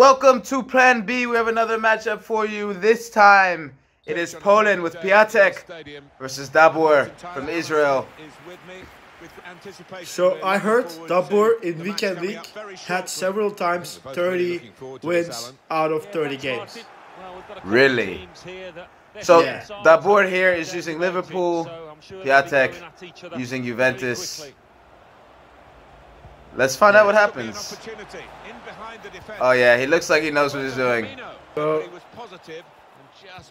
Welcome to Plan B. We have another matchup for you. This time it is Poland with Piatek versus Dabbur from Israel. So I heard Dabbur in Weekend League had several times 30 wins out of 30 games. Really? So yeah. Dabbur here is using Liverpool, Piatek using Juventus. Let's find out what happens. Oh yeah, he looks like he knows what he's doing.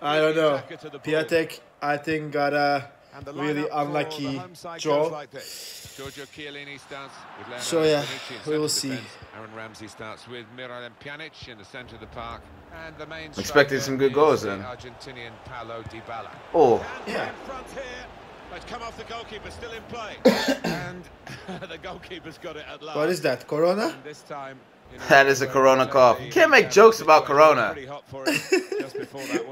I don't know. Piatek, I think, got a really unlucky draw. So yeah, we will see. Expecting some good goals then. Oh yeah. It's come off the goalkeeper, still in play. And the goalkeeper's got it at last. What is that, Corona? This time, that is a Corona cough. You can't make jokes about Corona.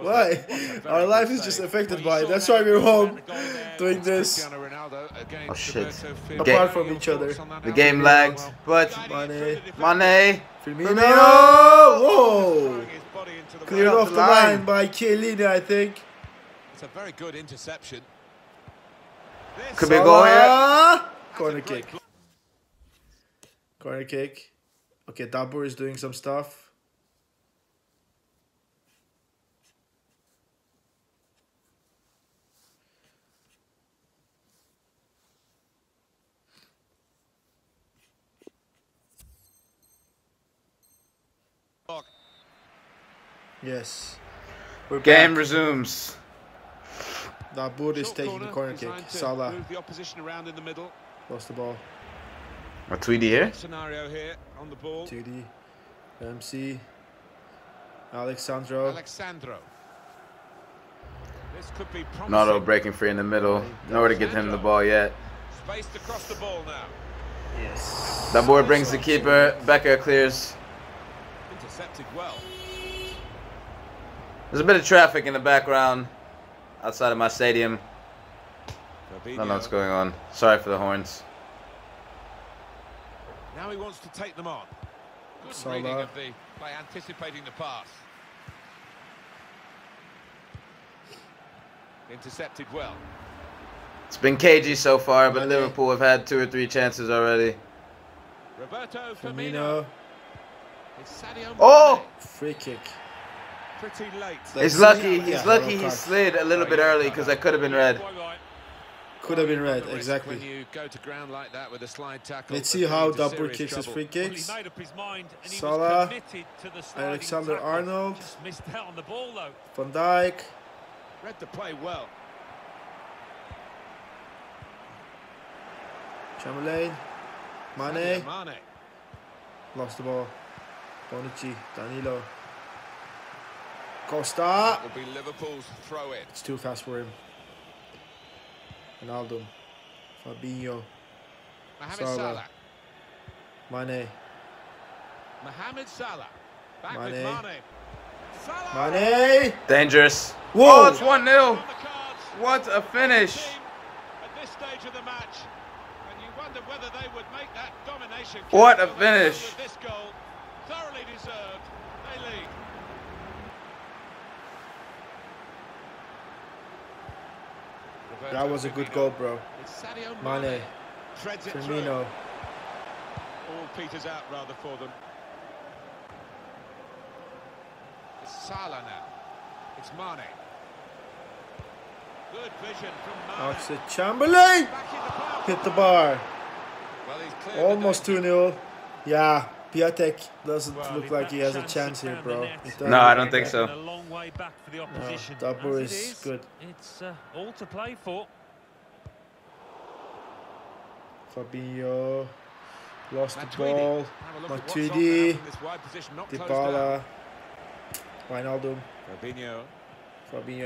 Why? Our life is just affected by it. That's why we're home doing this. Oh shit. Apart from each other. The game lagged, but... Mane! Firmino! Whoa! Cleared off the line by Chiellini, I think. It's a very good interception. Could be a goal here. Corner kick. Corner kick. Okay, Dabbur is doing some stuff. Yes. We're Game back. Resumes. Dabbur is taking the corner kick. Salah lost the ball. A Tweedy here. Tweedy, MC, Alexandro. Ronaldo breaking free in the middle. Nowhere to get him the ball yet. Spaced across the ball now. Yes. Dabbur brings the keeper. Becker clears. Intercepted well. There's a bit of traffic in the background. Outside of my stadium. I don't know what's going on. Sorry for the horns. Now he wants to take them on. Good reading of the play, anticipating the pass. Intercepted well. It's been cagey so far, but Liverpool have had 2 or 3 chances already. Roberto Firmino. Oh! Free kick. Pretty late. He's lucky he slid a little bit early, because that could have been red. Could have been red, exactly. Let's see how Dabbur kicks his free kicks. Salah, Alexander-Arnold, Van Dijk. Read the play well. Chamberlain, Mane. Lost the ball. Bonucci, Danilo. Costa. Will be Liverpool's throw in. It's too fast for him. Wijnaldum, Fabinho, Salah, Mane. Mohamed Salah. Back with Mane. Mane. Dangerous. Whoa! Oh, it's 1-0. What a finish. At this stage of the match, and you wonder whether they would make that domination. What a finish. This goal thoroughly deserved. They lead. That was a good goal, bro. Mane, Firmino. All peters out rather for them. It's Salah now. It's Mane. Good vision from Mane. Oxlade-Chamberlain hit the bar. Almost 2-0. Yeah, Piatek doesn't look like he has a chance here, bro. No, I don't think so. Way back for the opposition. Dabbur is good. It's all to play for. Fabinho lost the ball. Matuidi, Dybala, Wijnaldum, Fabinho.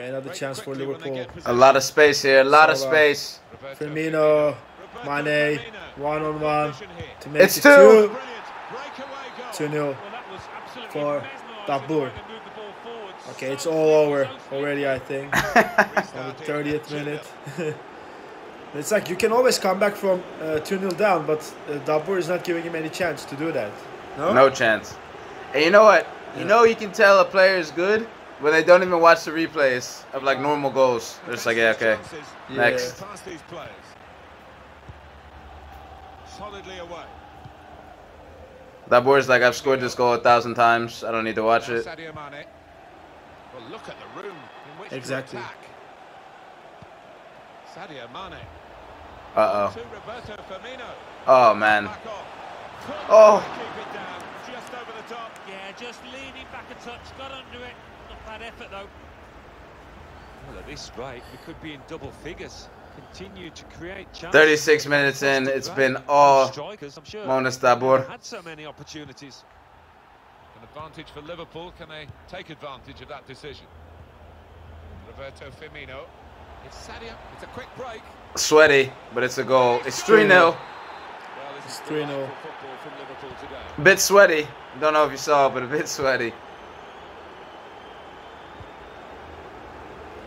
Another chance for Liverpool. A lot of space here. A lot of space. Firmino, Mane, one-on-one to make it 2-0 for Dabbur. Okay, it's all over already, I think. On the 30th minute. It's like you can always come back from 2-0 down, but Dabbur is not giving him any chance to do that. No? No chance. And you know what? You know, you can tell a player is good when they don't even watch the replays of like normal goals. They're just like, yeah, okay, next. Dabbur is like, I've scored this goal 1,000 times. I don't need to watch it. Well, look at the room in which exactly. Uh oh. Oh man. Oh. Just over the top. Yeah, just leaning back a touch. Got under it. Not bad effort though. Well, at this rate, we could be in double figures. Continue to create chances. 36 minutes in. It's been all strikers. I'm sure Dabbur had so many opportunities. An advantage for Liverpool. Can they take advantage of that decision? Roberto Firmino. It's Sadio. It's a quick break. Sweaty, but it's a goal. It's 3-0. Well, it's 3-0. A bit sweaty. Don't know if you saw, but a bit sweaty.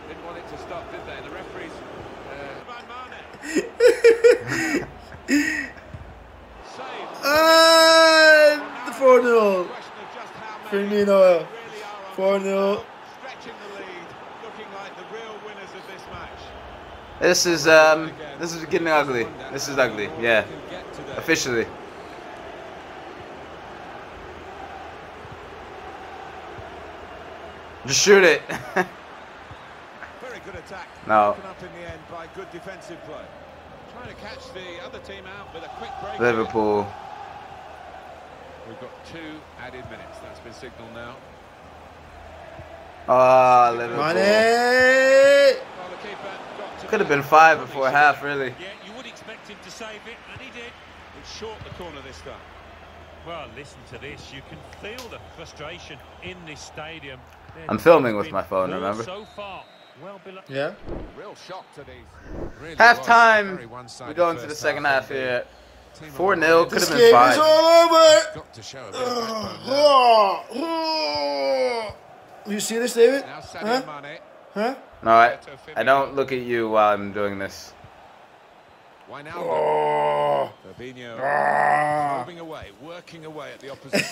Didn't want it to stop, did they? The referees. The 4-0. Firmino. 4-0. This is getting ugly. This is ugly, yeah. Officially. Just shoot it. Very good attack. No. Liverpool. We've got 2 added minutes. That's been signaled now. Ah, Liverpool. Money. Could have been 5 before half, really. Yeah, you would expect him to save it, and he did. It's short the corner this time. Well, listen to this. You can feel the frustration in this stadium. I'm filming with my phone, remember? So far, well below. Yeah. Real shock to these. Really half time. We go into the second half here. 4-0. Could have been 5. This game is all over. You see this, David? Huh? Huh? No, I don't look at you while I'm doing this. Wijnaldum. Moving away, working away at the opposition.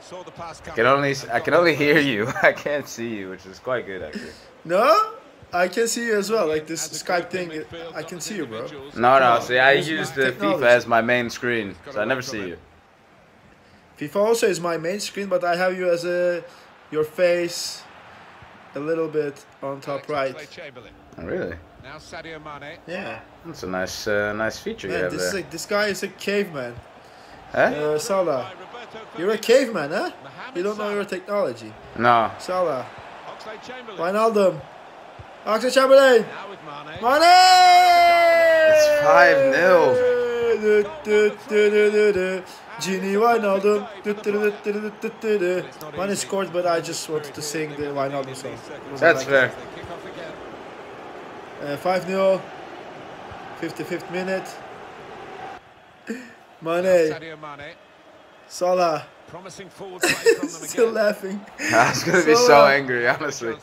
Saw the pass coming. I can only hear you. I can't see you, which is quite good actually. No? I can see you as well. Like this Skype thing, I can see you, bro. No, see I use the FIFA as my main screen, so I never see you. FIFA also is my main screen, but I have you as your face a little bit on top right. Oh, really? Now Sadio Mane. Yeah. That's a nice nice feature you have there. This guy is a caveman. Huh? Salah. You're a caveman, huh? You don't know your technology. No. Salah. Wijnaldum. Oxlade-Chamberlain. Mane! It's 5-0. Genie Wijnaldum. One is scored, but I just wanted to sing the Wijnaldum song. That's fair. 5-0. 55th minute. Mane. Salah. Still laughing. I was going to be so angry, honestly.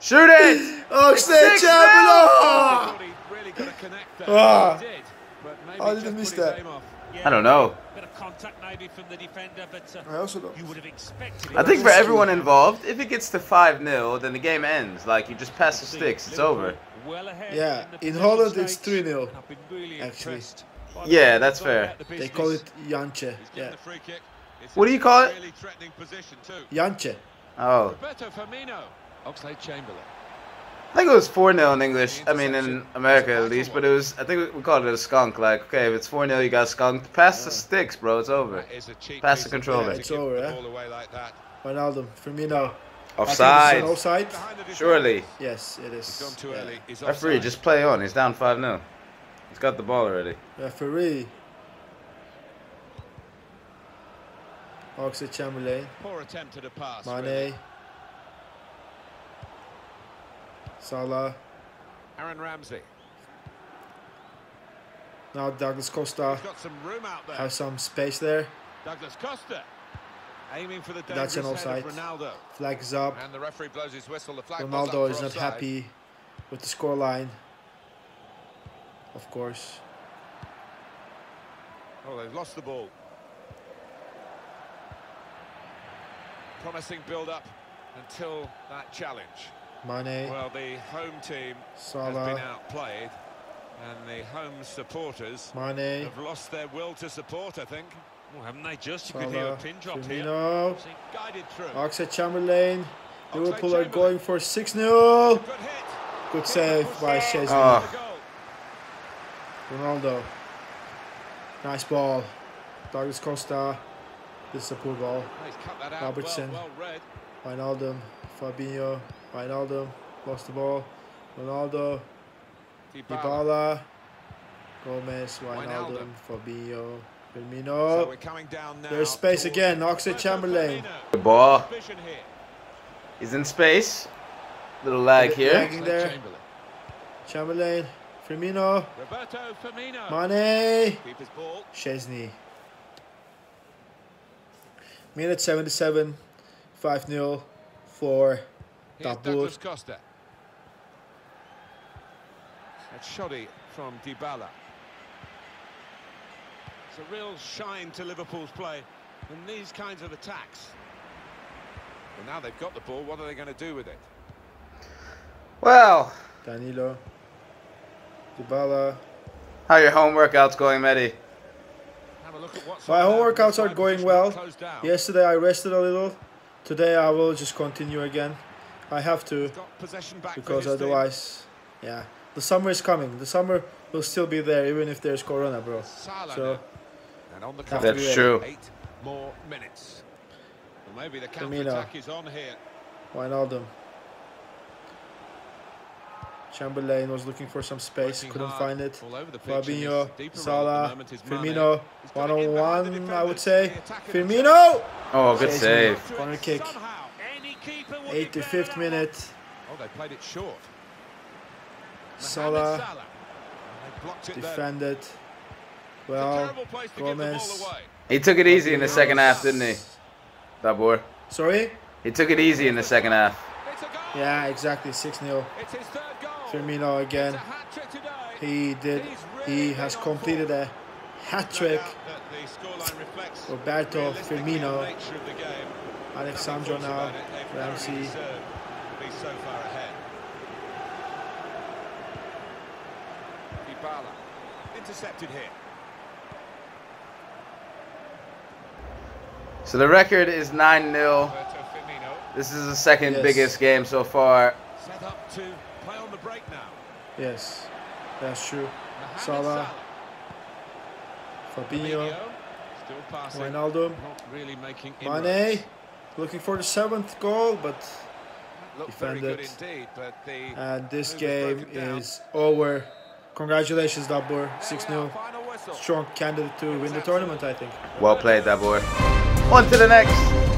Shoot it! Oxlade-Chamberlain! How did you miss that? I don't know. I also don't. I think for everyone involved, if it gets to 5-0, then the game ends. Like, you just pass the sticks, it's over. Yeah, in Holland it's 3-0, actually. Yeah, that's fair. They call it Janche. Yeah. What do you call it? Janche. Oh. I think it was 4-0 in English, I mean in America at least, but it was, I think we called it a skunk, like, okay, if it's 4-0 you got skunked, pass the sticks, bro, it's over. Pass the controller. Yeah, it's over, yeah. Wijnaldum, Firmino. Offside. Offside. Surely. Yes, it is. Yeah. Referee, just play on, he's down 5-0. He's got the ball already. Referee. Oxlade-Chamberlain. Poor attempt at a pass. Mane. Really. Salah. Aaron Ramsey. Now Douglas Costa. Got some room out there. Have some space there. Douglas Costa. Aiming for the dangerous head of Ronaldo. Flag is up. And the referee blows his whistle. The flag Ronaldo is not happy with the scoreline. Of course. Oh, they've lost the ball. Promising build-up until that challenge. Mane. Well, the home team Salah. Has been outplayed, and the home supporters Mane. Have lost their will to support, I think. Oh, haven't they just? You Salah. Could hear a pin drop Firmino. Here. Guided through. Oxlade-Chamberlain. Liverpool are going for 6-0. Good save by Szczęsny. Oh. Ronaldo. Nice ball. Douglas Costa. This is a poor ball. Robertson. Wijnaldum. Fabinho. Wijnaldum. Lost the ball. Ronaldo. Dybala. Gomez. Wijnaldum. Fabinho. Firmino. So we're coming down now. There's space again. Oxlade-Chamberlain. The ball. He's in space. Little lag here. There. Chamberlain. Firmino. Roberto Firmino. Mane. Szczęsny. Minute 77. 5-0 for Dabbur. A shoddy from Dybala. It's a real shine to Liverpool's play in these kinds of attacks. Well, now they've got the ball, what are they going to do with it? Well, Danilo, Dybala. How are your home workouts going, Mehdi? My home workouts are going well. Yesterday I rested a little. Today I will just continue again. I have to, because otherwise, yeah. The summer is coming. The summer will still be there, even if there's corona, bro. So, that's true. 8 more minutes. Well, maybe the counter-attack is on here. Wijnaldum. Chamberlain was looking for some space, couldn't find it. Fabinho, Salah, Firmino. 1-on-1, I would say. Firmino! Oh, good save. Corner kick. 85th minute. Oh, they played it short. Salah. Defended. Well, Gomez. He took it easy in the second half, didn't he? Dabbur. Sorry? He took it easy in the second half. Yeah, exactly. 6-0. Firmino again. He has completed a hat-trick. Roberto Firmino. Alexandro now. Ramsey. Dybala. Intercepted here. So the record is 9-0. This is the second biggest game so far. Set up to play on the break now. Yes, that's true. Salah, Fabinho, Wijnaldum, really Mane, looking for the 7th goal, but defended. Indeed, but and this game is over. Congratulations, Dabbur. 6-0. Strong candidate to win the tournament, I think. Well played, Dabbur. On to the next.